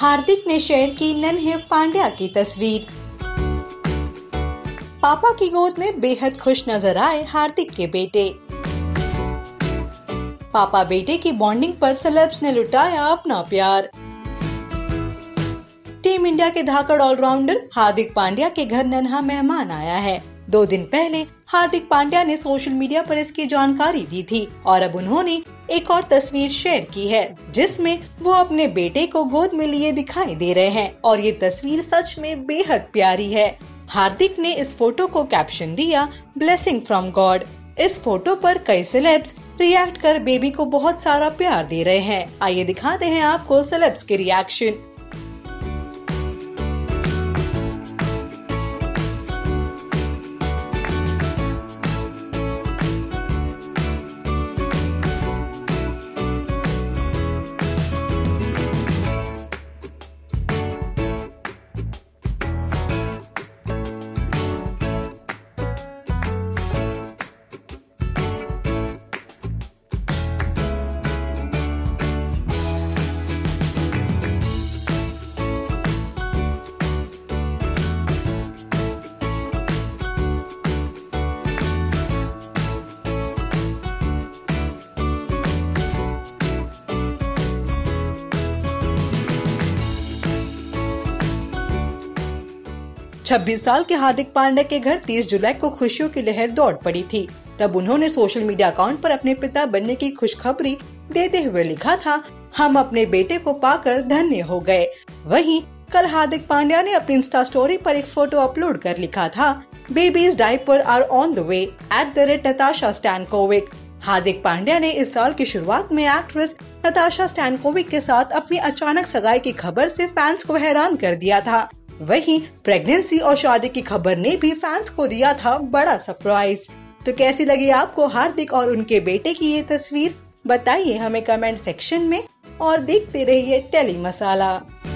हार्दिक ने शेयर की नन्हे पांड्या की तस्वीर। पापा की गोद में बेहद खुश नजर आए हार्दिक के बेटे। पापा बेटे की बॉन्डिंग पर सेलेब्स ने लुटाया अपना प्यार। टीम इंडिया के धाकड़ ऑलराउंडर हार्दिक पांड्या के घर नन्हा मेहमान आया है। 2 दिन पहले हार्दिक पांड्या ने सोशल मीडिया पर इसकी जानकारी दी थी और अब उन्होंने एक और तस्वीर शेयर की है जिसमें वो अपने बेटे को गोद में लिए दिखाई दे रहे हैं और ये तस्वीर सच में बेहद प्यारी है। हार्दिक ने इस फोटो को कैप्शन दिया ब्लेसिंग फ्रॉम गॉड। इस फोटो पर कई सेलेब्स रिएक्ट कर बेबी को बहुत सारा प्यार दे रहे हैं। आइए दिखाते हैं आपको सेलेब्स के रिएक्शन। छब्बीस साल के हार्दिक पांड्या के घर 30 जुलाई को खुशियों की लहर दौड़ पड़ी थी। तब उन्होंने सोशल मीडिया अकाउंट पर अपने पिता बनने की खुशखबरी देते हुए लिखा था, हम अपने बेटे को पाकर धन्य हो गए। वहीं कल हार्दिक पांड्या ने अपनी इंस्टा स्टोरी पर एक फोटो अपलोड कर लिखा था, babies diaper are on the way @ Natasha Stankovic. Hardik Pandya ने इस साल की शुरुआत में एक्ट्रेस नताशा स्टैनकोविक के साथ अपनी अचानक सगाई की खबर से फैंस को हैरान कर दिया था। वहीं प्रेगनेंसी और शादी की खबर ने भी फैंस को दिया था बड़ा सरप्राइज। तो कैसी लगी आपको हार्दिक और उनके बेटे की ये तस्वीर? बताइए हमें कमेंट सेक्शन में और देखते रहिए टेली मसाला।